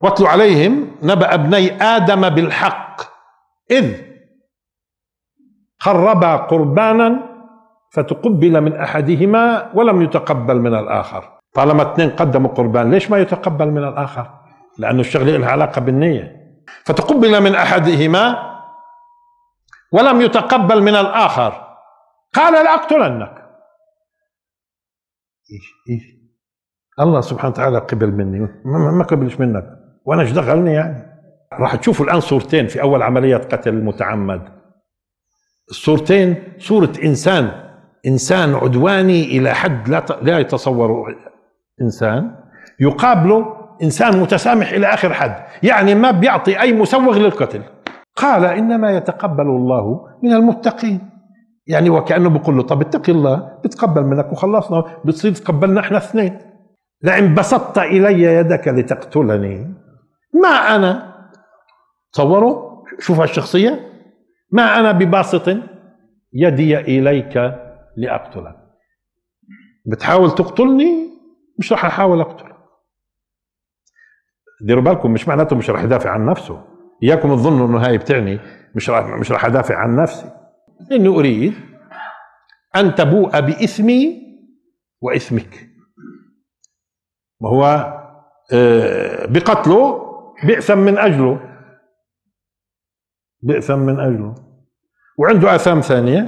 واتل عليهم نبأ ابني آدم بالحق إذ قربا قربانا فتقبل من أحدهما ولم يتقبل من الآخر. طالما اثنين قدموا قربان ليش ما يتقبل من الآخر؟ لأنه الشغلة لها علاقة بالنية. فتقبل من أحدهما ولم يتقبل من الآخر قال لأقتلنك. إيش الله سبحانه وتعالى قبل مني، ما قبلش منك وأنا ايش دخلني يعني؟ راح تشوفوا الآن صورتين في أول عملية قتل المتعمد. الصورتين صورة إنسان عدواني إلى حد لا يتصور إنسان، يقابله إنسان متسامح إلى آخر حد، يعني ما بيعطي أي مسوغ للقتل. قال إنما يتقبل الله من المتقين، يعني وكأنه بيقول له طب اتقي الله بتقبل منك وخلصنا، بتصير تقبلنا احنا اثنين. لئن بسطت إلي يدك لتقتلني ما أنا، تصوروا شوف هالشخصية، ما أنا بباسط يدي إليك لأقتلك. بتحاول تقتلني مش رح أحاول أقتلك. ديروا بالكم مش معناته مش رح يدافع عن نفسه، إياكم تظنوا إنه هاي بتعني مش رح أدافع عن نفسي، إني أريد أن تبوء بإثمي وإثمك. ما هو بقتله بئسا من أجله، بئسا من أجله، وعنده آثام ثانية،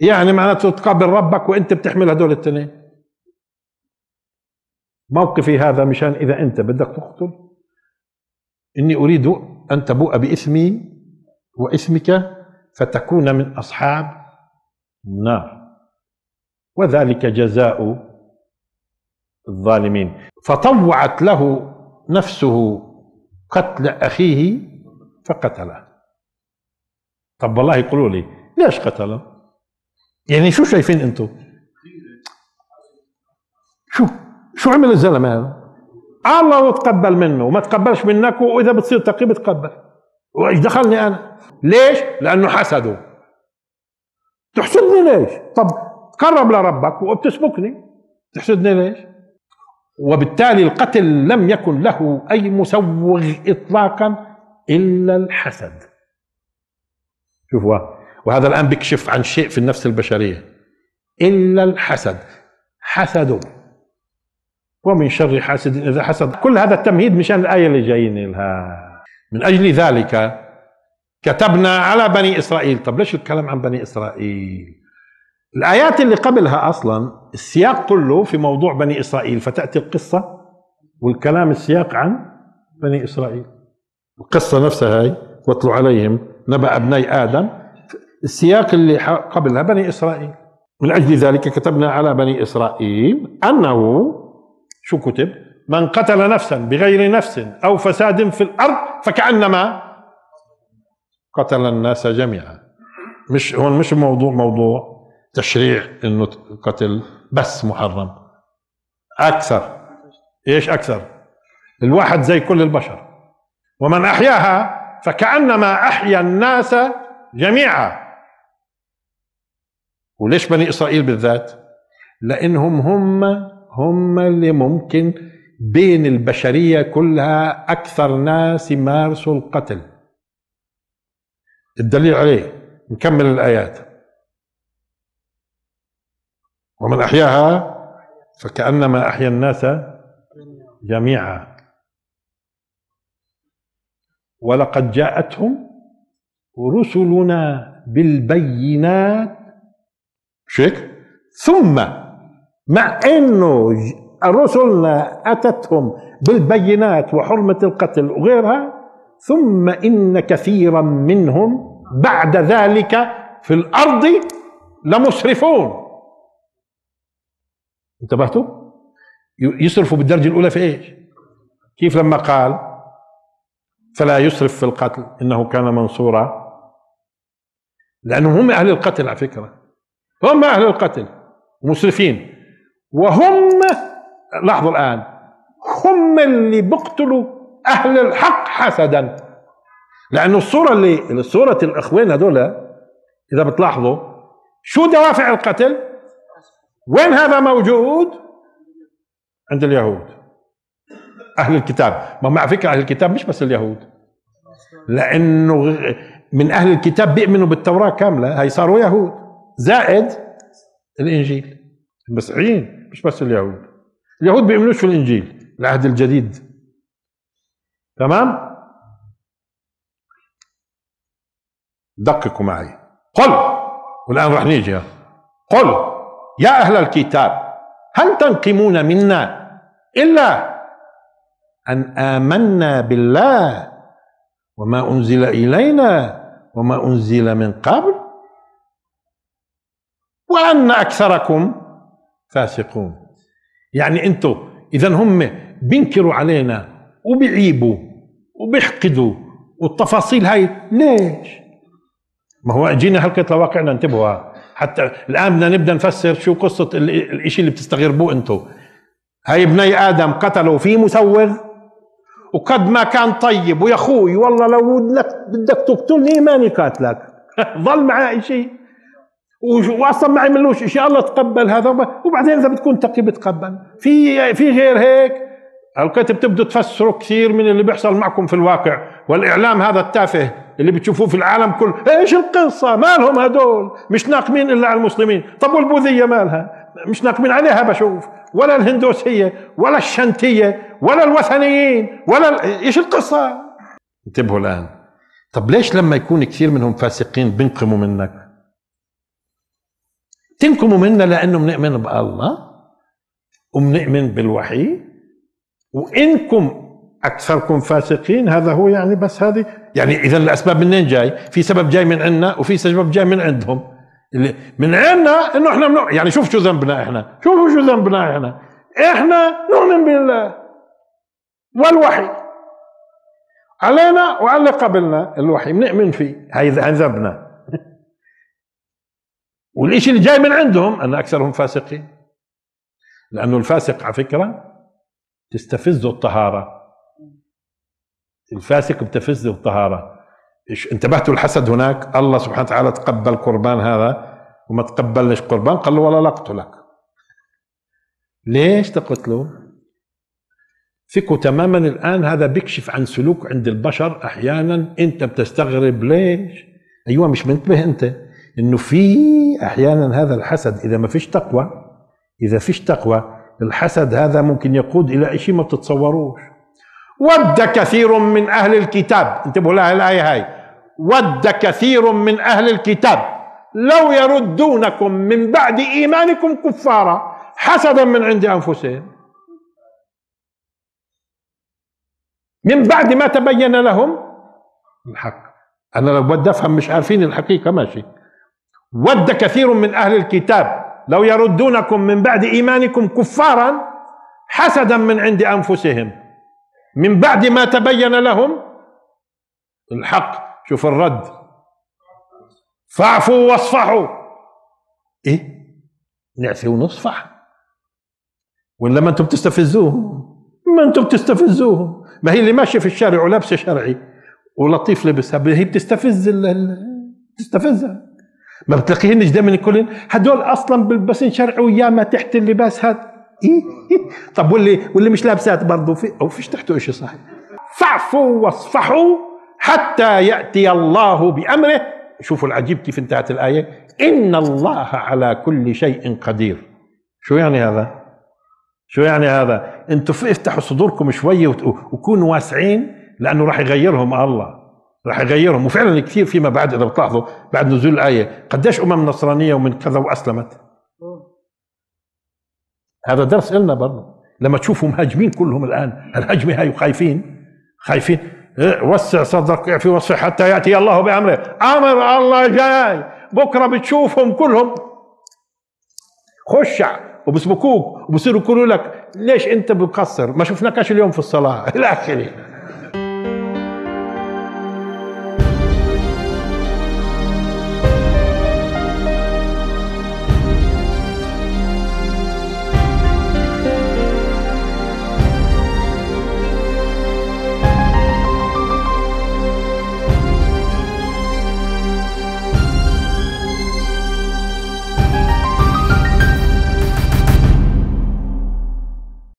يعني معناته تقابل ربك وأنت بتحمل هدول التنين. موقفي هذا مشان إذا أنت بدك تقتل، إني أريد أن تبوء بإثمي وإثمك فتكون من أصحاب النار وذلك جزاء الظالمين. فطوعت له نفسه قتل أخيه فقتله. طب والله يقولوا لي ليش قتله؟ يعني شو شايفين انتم؟ شو عمل الزلمة هذا؟ الله يتقبل منه وما تقبلش منك، وإذا بتصير تقي بتقبل، وإيش دخلني أنا؟ ليش؟ لأنه حسده. تحسدني ليش؟ طب تقرب لربك وبتسبكني، تحسدني ليش؟ وبالتالي القتل لم يكن له أي مسوغ إطلاقا إلا الحسد. شوفوا وهذا الآن بيكشف عن شيء في النفس البشرية، إلا الحسد، حسد ومن شر حاسد إذا حسد. كل هذا التمهيد مشان الآية اللي جايين لها. من أجل ذلك كتبنا على بني إسرائيل. طب ليش الكلام عن بني إسرائيل؟ الآيات اللي قبلها أصلا السياق كله في موضوع بني إسرائيل، فتأتي القصة والكلام السياق عن بني إسرائيل. القصة نفسها هاي واتلوا عليهم نبأ ابني آدم، السياق اللي قبلها بني إسرائيل. من أجل ذلك كتبنا على بني إسرائيل أنه شو كتب؟ من قتل نفسا بغير نفس أو فساد في الأرض فكأنما قتل الناس جميعا. مش هون مش موضوع تشريع انه قتل بس محرم، اكثر ايش اكثر؟ الواحد زي كل البشر. ومن احياها فكأنما احيا الناس جميعا. وليش بني اسرائيل بالذات؟ لانهم هم اللي ممكن بين البشرية كلها اكثر ناس يمارسوا القتل. الدليل عليه نكمل الايات. ومن أحياها فكأنما أحيا الناس جميعا ولقد جاءتهم رسلنا بالبينات، مش هيك؟ ثم مع أنه رسلنا أتتهم بالبينات وحرمة القتل وغيرها، ثم إن كثيرا منهم بعد ذلك في الأرض لمسرفون. انتبهتوا؟ يصرفوا بالدرجة الأولى في إيش؟ كيف لما قال فلا يسرف في القتل إنه كان منصورا؟ لأنهم هم أهل القتل على فكرة، هم أهل القتل مسرفين، وهم لاحظوا الآن هم اللي بقتلوا أهل الحق حسدا. لأنه الصورة الأخوين هذول إذا بتلاحظوا شو دوافع القتل؟ وين هذا موجود؟ عند اليهود. أهل الكتاب. ما مع فكرة أهل الكتاب مش بس اليهود، لأنه من أهل الكتاب بيؤمنوا بالتوراة كاملة، هي صاروا يهود زائد الإنجيل. المسيحيين مش بس اليهود، اليهود بيؤمنوش في الإنجيل العهد الجديد. تمام؟ دققوا معي. قل، والآن رح نيجي، قل يا أهل الكتاب هل تنقمون منا إلا أن آمنا بالله وما أنزل إلينا وما أنزل من قبل وأن أكثركم فاسقون. يعني أنتوا إذا هم بينكروا علينا وبيعيبوا وبيحقدوا والتفاصيل هاي ليش؟ ما هو جينا حلقة لواقعنا انتبهوا، حتى الآن بدنا نبدأ نفسر شو قصة الإشي اللي بتستغربوه أنتوا. هاي بني آدم قتلوا فيه مسوغ وقد ما كان طيب، ويا أخوي والله لو بدك تقتلني ماني قاتلك ظل معاه إشي وأصلا ما عملوش إشي، الله تقبل هذا وبعدين إذا بتكون تقي بتقبل في غير هيك. هلقيت بتبدوا تفسروا كثير من اللي بيحصل معكم في الواقع، والإعلام هذا التافه اللي بتشوفوه في العالم كله، ايش القصة؟ مالهم هدول؟ مش ناقمين إلا على المسلمين. طب والبوذية مالها؟ مش ناقمين عليها بشوف، ولا الهندوسية ولا الشنتية ولا الوثنيين ولا ايش القصة؟ انتبهوا الآن. طب ليش لما يكون كثير منهم فاسقين بينقموا منك؟ تنقموا منا لأنه بنؤمن بالله وبنؤمن بالوحي، وإنكم أكثركم فاسقين. هذا هو يعني، بس هذه يعني إذا الأسباب منين جاي؟ في سبب جاي من عندنا وفي سبب جاي من عندهم. اللي من عندنا إنه إحنا يعني شوف شو ذنبنا إحنا، شوفوا شو ذنبنا إحنا نؤمن بالله والوحي علينا وعلى قبلنا الوحي بنؤمن فيه، هاي ذنبنا. والإشي اللي جاي من عندهم أن أكثرهم فاسقين، لأنه الفاسق على فكرة تستفزه الطهارة، الفاسق بتفزه الطهارة. انتبهتوا الحسد هناك؟ الله سبحانه وتعالى تقبل قربان هذا وما تقبلش قربان، قال له ولا لقتلك. ليش تقتله؟ ثقوا تماما الآن هذا بيكشف عن سلوك عند البشر أحيانا أنت بتستغرب ليش. أيوة مش منتبه أنت أنه في أحيانا هذا الحسد إذا ما فيش تقوى، إذا فيش تقوى الحسد هذا ممكن يقود إلى شيء ما بتتصوروش. ود كثير من أهل الكتاب، انتبهوا لها الآية هاي، ود كثير من أهل الكتاب لو يردونكم من بعد إيمانكم كفارا حسدا من عند أنفسهم، من بعد ما تبين لهم الحق. أنا لو بدي أفهم مش عارفين الحقيقة ماشي. ود كثير من أهل الكتاب لو يردونكم من بعد إيمانكم كفارا حسدا من عند أنفسهم من بعد ما تبين لهم الحق. شوف الرد، فاعفوا واصفحوا. إيه؟ نعفي ونصفح؟ ولا ما أنتم بتستفزوهم؟ ما أنتم بتستفزوهم. ما هي اللي ماشية في الشارع ولابسة شرعي ولطيف لبسها، هي بتستفزها. ما بتلاقيهنش دائما كلهم هدول اصلا بلبسين شرعي ويا ما تحت اللباس هذا. إيه؟ طب واللي مش لابسات برضه في او فيش تحته شيء صحيح. فاعفوا واصفحوا حتى ياتي الله بامره. شوفوا العجيب كيف انتهت الايه، ان الله على كل شيء قدير. شو يعني هذا؟ انتوا افتحوا صدوركم شويه وكونوا واسعين، لانه راح يغيرهم الله، وفعلا كثير فيما بعد اذا بتلاحظوا بعد نزول الايه قديش نصرانيه ومن كذا واسلمت. هذا درس لنا برضه، لما تشوفوا مهاجمين كلهم الان الهجمه هاي وخايفين وسع صدرك اعفي وصفح حتى ياتي الله بامره، امر الله جاي، بكره بتشوفهم كلهم خشع وبسبكوك وبصيروا يقولوا لك ليش انت بتقصر؟ ما شفناكش اليوم في الصلاه الى اخره.